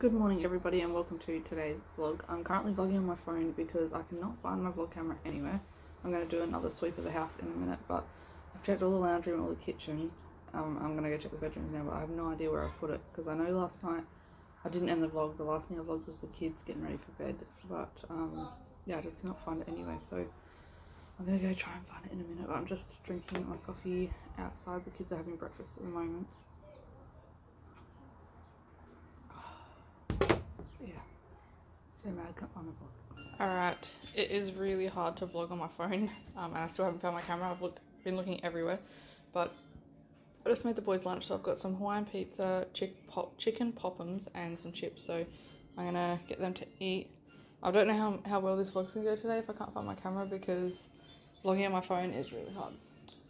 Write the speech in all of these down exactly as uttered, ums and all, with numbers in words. Good morning everybody and welcome to today's vlog. I'm currently vlogging on my phone because I cannot find my vlog camera anywhere. I'm going to do another sweep of the house in a minute, but I've checked all the lounge room, all the kitchen. Um, I'm going to go check the bedrooms now, but I have no idea where I've put it because I know last night I didn't end the vlog. The last thing I vlogged was the kids getting ready for bed, but um, yeah, I just cannot find it anyway. So I'm going to go try and find it in a minute, but I'm just drinking my coffee outside. The kids are having breakfast at the moment. So mad, I can't find my vlog. Alright, it is really hard to vlog on my phone, um, and I still haven't found my camera. I've looked, been looking everywhere, but I just made the boys lunch, so I've got some Hawaiian pizza, chick pop, chicken pop'ems and some chips, so I'm gonna get them to eat. I don't know how, how well this vlog's gonna go today if I can't find my camera, because vlogging on my phone is really hard.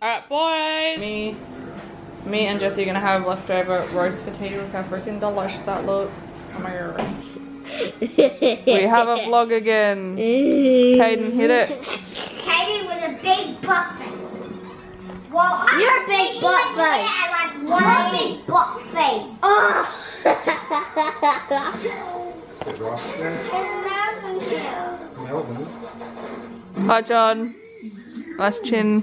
Alright boys! Me, me and Jesse are gonna have leftover roast fatigue. Look how freaking delicious that looks. Oh my god. We have a vlog again. Kayden hit it. Kayden was a big butt face. Well, you're a big butt face. Like one oh. Big butt face. Oh. Hi, John. Nice chin.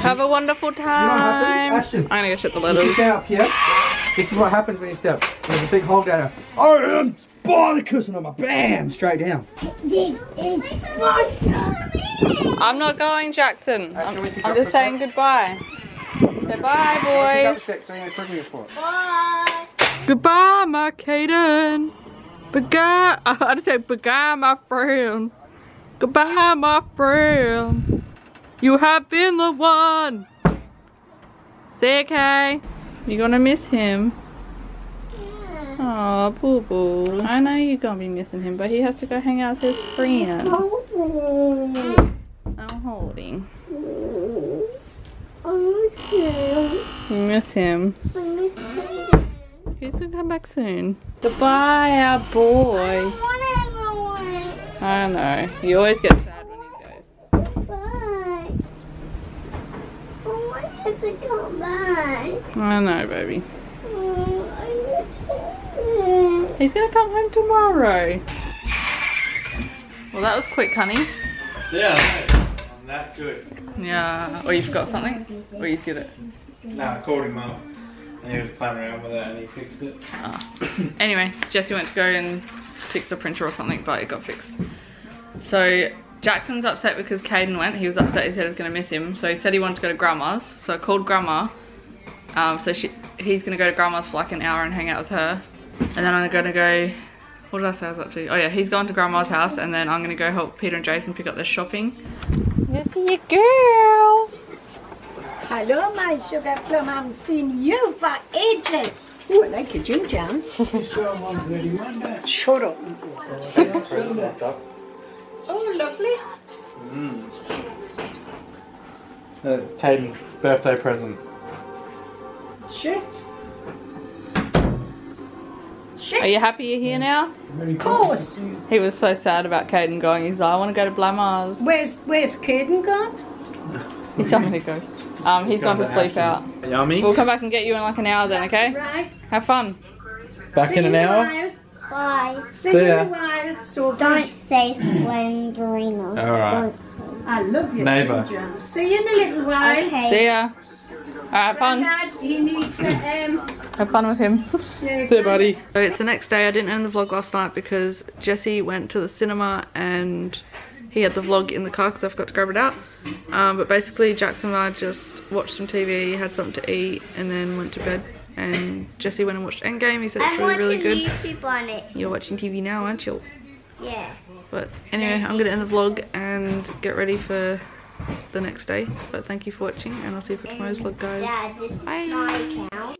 Have a wonderful time. You know I'm gonna go check the letters. This is what happens when you step. There's a big hole down there. Oh, I'm Spartacus! And I'm a bam! Straight down. This is Spartacus! I'm not going, Jaxon. Uh, I'm, I'm just saying goodbye. Say bye, boys. Bye. Goodbye, my Kayden. Goodbye. I just said goodbye, my friend. Goodbye, my friend. You have been the one. Say it, Kay. You're gonna miss him. Yeah. Oh, Boo Boo. I know you're gonna be missing him, but he has to go hang out with his friends. I'm holding. I miss him. You miss him. I miss him. He's gonna come back soon. Goodbye, our boy. I don't want everyone. I know. You always get sad when he goes. Goodbye. I want him to come back. I know, baby. Oh, he's gonna come home tomorrow. Well, that was quick, honey. Yeah, I'm that good. Yeah, or you've got something? Or you did it? Nah, I called him up and he was playing around with it and he fixed it. Oh. Anyway, Jesse went to go and fix a printer or something, but it got fixed. So Jackson's upset because Kayden went. He was upset, he said he was gonna miss him. So he said he wanted to go to Grandma's, so I called Grandma. Um, so she, he's going to go to Grandma's for like an hour and hang out with her. And then I'm going to go, what did I say I was up to? Oh yeah, he's gone to Grandma's house and then I'm going to go help Peter and Jason pick up their shopping. Let's see you, girl. Hello, my sugar plum. I haven't seen you for ages. Ooh, I like your gym jams. Shut up. Oh, lovely. Mm. Uh, Kayden's birthday present. Shit. Shit. Are you happy you're here now? Of course. He was so sad about Kayden going. He's like, I want to go to Blama's. Where's Where's Kayden gone? He's telling me to go. Um, he's gone to sleep out. Yummy. We'll come back and get you in like an hour then, okay? Right. Have fun. Back in an hour. Bye. See you in a while. So don't say Slenderino. All right. I love you, neighbour. See you in a little while. Okay. See ya. Alright, have fun. Dad, he needs to, um... have fun with him. Yeah, see you, buddy. So it's the next day. I didn't end the vlog last night because Jesse went to the cinema and he had the vlog in the car because I forgot to grab it out. Um, but basically, Jaxon and I just watched some T V, had something to eat, and then went to bed. And Jesse went and watched Endgame. He said it's really, really good. I'm watching YouTube on it. You're watching T V now, aren't you? Yeah. But anyway, I'm going to end the vlog and get ready for the next day, but thank you for watching and I'll see you for tomorrow's vlog, guys. Dad, this is bye. My account.